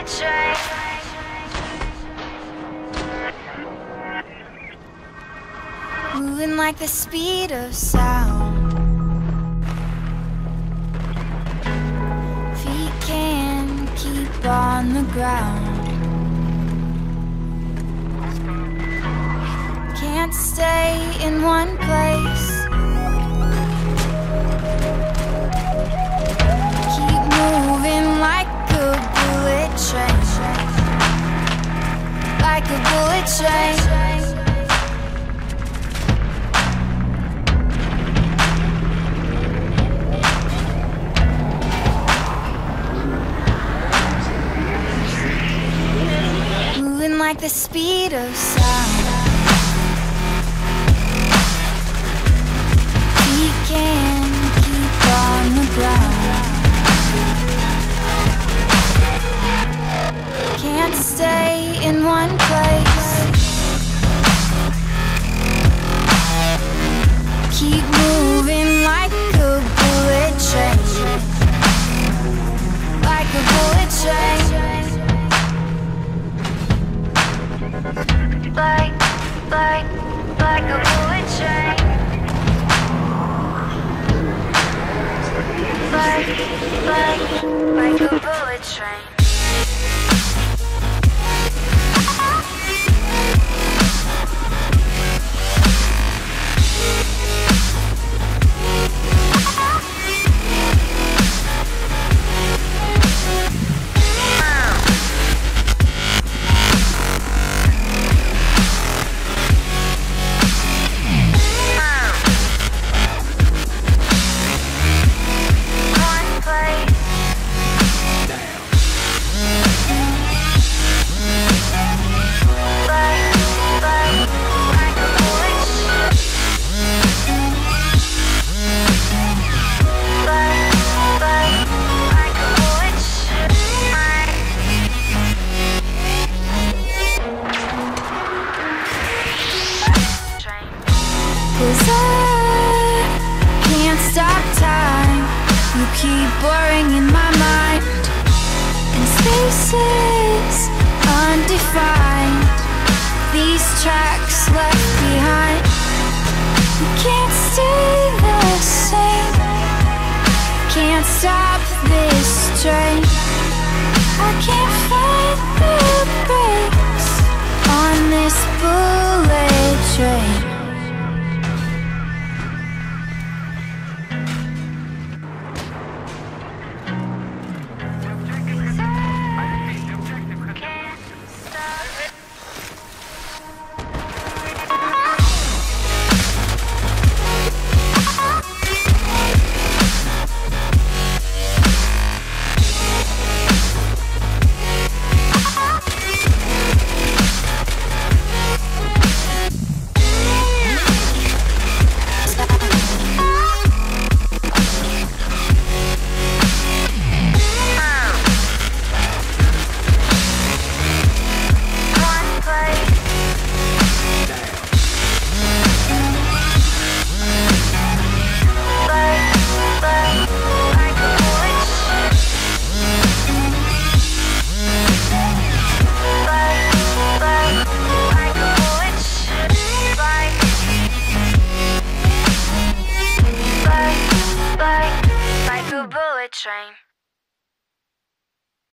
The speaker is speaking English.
bullet train. Moving like the speed of sound, feet can't keep on the ground. Can't stay in one place. Keep moving like a bullet train, like a bullet train. Like the speed of sound, we can keep on the ground. Can't stay in one place. Keep moving like a bullet train, like a bullet train. Like a bullet train. Like a bullet train. Keep boring in my mind, and spaces undefined, these tracks left behind. We can't stay the same, can't stop this train. I can't find the brakes on this bullet train. Train.